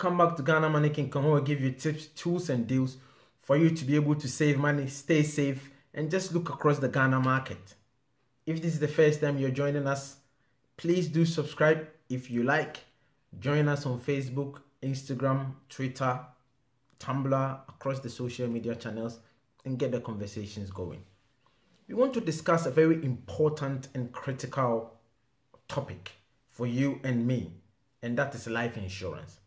Welcome back to Ghana Money Kingcom, where we give you tips, tools and deals for you to be able to save money, stay safe and just look across the Ghana market. If this is the first time you're joining us, please do subscribe if you like. Join us on Facebook, Instagram, Twitter, Tumblr, across the social media channels and get the conversations going. We want to discuss a very important and critical topic for you and me, and that is life insurance.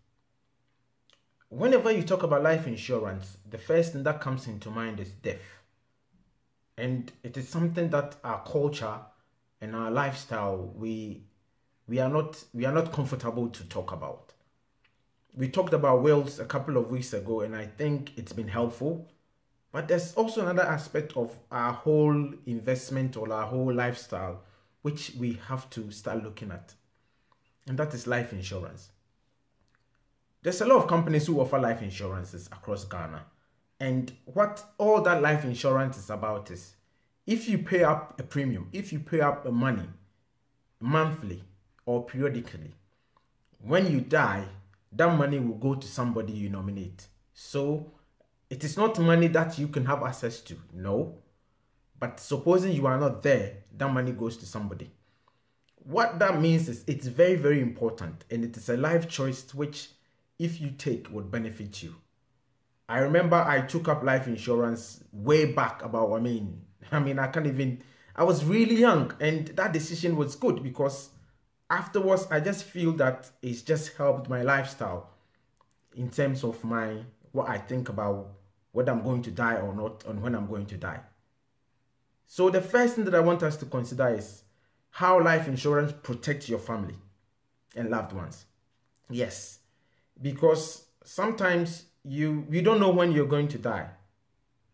Whenever you talk about life insurance, the first thing that comes into mind is death. And it is something that our culture and our lifestyle, we are not comfortable to talk about. We talked about wills a couple of weeks ago, and I think it's been helpful. But there's also another aspect of our whole investment or our whole lifestyle, which we have to start looking at. And that is life insurance. There's a lot of companies who offer life insurances across Ghana. And what all that life insurance is about is, if you pay up a premium, if you pay up the money monthly or periodically, when you die, that money will go to somebody you nominate. So it is not money that you can have access to, no. But supposing you are not there, that money goes to somebody. What that means is it's very, very important. And it is a life choice which, if you take, would benefit you. I remember I took up life insurance way back about, I was really young, and that decision was good because afterwards I just feel that it's just helped my lifestyle in terms of what I think about whether I'm going to die or not and when I'm going to die. So the first thing that I want us to consider is how life insurance protects your family and loved ones. Yes. Because sometimes you don't know when you're going to die,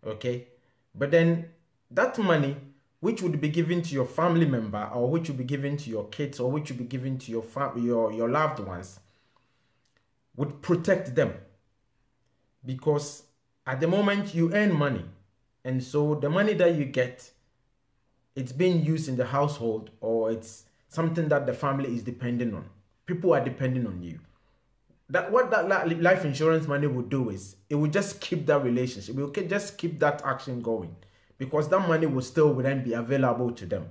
okay? But then that money, which would be given to your family member or which would be given to your kids or which would be given to your loved ones, would protect them. Because at the moment you earn money, and so the money that you get, it's being used in the household or it's something that the family is depending on. People are depending on you. What that life insurance money will do is it will just keep that relationship. It will just keep that action going because that money will still then be available to them.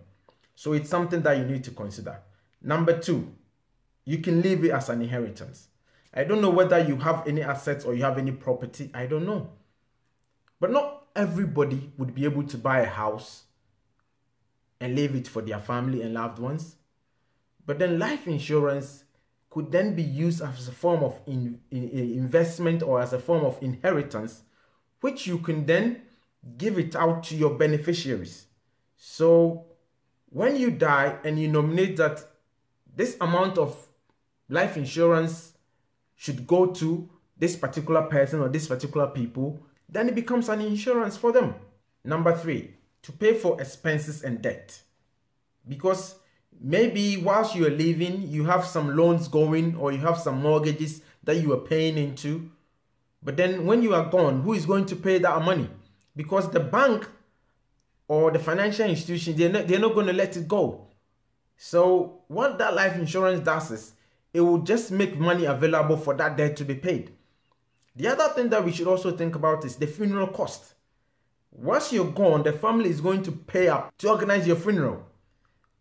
So it's something that you need to consider. Number two, you can leave it as an inheritance. I don't know whether you have any assets or you have any property. I don't know. But not everybody would be able to buy a house and leave it for their family and loved ones. But then life insurance could then be used as a form of investment or as a form of inheritance, which you can then give it out to your beneficiaries. So when you die and you nominate that this amount of life insurance should go to this particular person or this particular people, then it becomes an insurance for them. Number three, to pay for expenses and debt. Because maybe whilst you are living, you have some loans going or you have some mortgages that you are paying into. But then when you are gone, who is going to pay that money? Because the bank or the financial institution, they're not going to let it go. So what that life insurance does is it will just make money available for that debt to be paid. The other thing that we should also think about is the funeral cost. Once you're gone, the family is going to pay up to organize your funeral.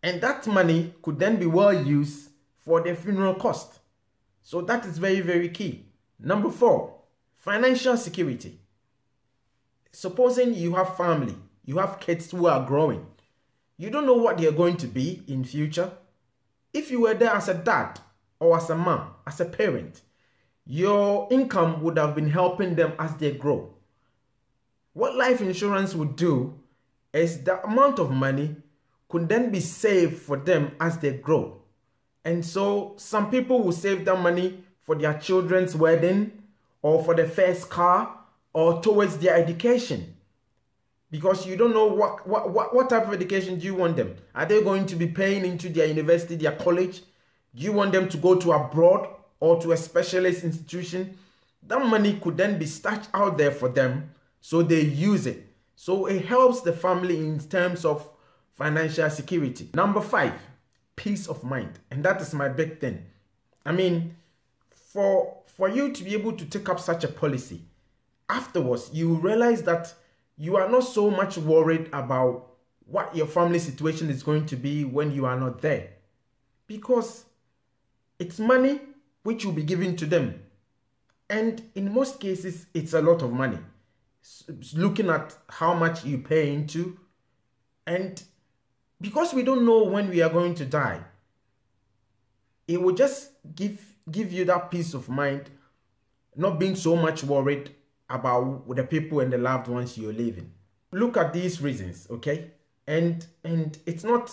And that money could then be well used for the funeral cost. So that is very, very key. Number four, financial security. Supposing you have family, you have kids who are growing. You don't know what they are going to be in future. If you were there as a dad or as a mom, as a parent, your income would have been helping them as they grow. What life insurance would do is the amount of money could then be saved for them as they grow. And so some people will save that money for their children's wedding or for the first car or towards their education. Because you don't know what type of education do you want them. Are they going to be paying into their university, their college? Do you want them to go to abroad or to a specialist institution? That money could then be stashed out there for them so they use it. So it helps the family in terms of financial security. Number five, peace of mind. And that is my big thing. I mean, for for you to be able to take up such a policy, afterwards you realize that you are not so much worried about what your family situation is going to be when you are not there, because it's money which will be given to them, and in most cases it's a lot of money, looking at how much you pay into. And because we don't know when we are going to die, it will just give you that peace of mind, not being so much worried about the people and the loved ones you're leaving. Look at these reasons, okay? And it's not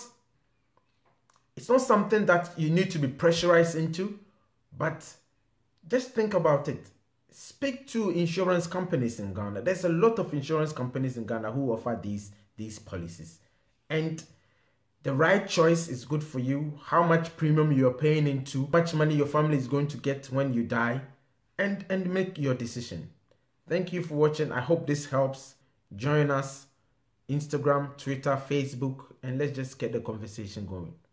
something that you need to be pressurized into, but just think about it. Speak to insurance companies in Ghana. There's a lot of insurance companies in Ghana who offer these policies, and the right choice is good for you. How much premium you are paying into, how much money your family is going to get when you die, and make your decision. Thank you for watching. I hope this helps. Join us Instagram, Twitter, Facebook, and let's just get the conversation going.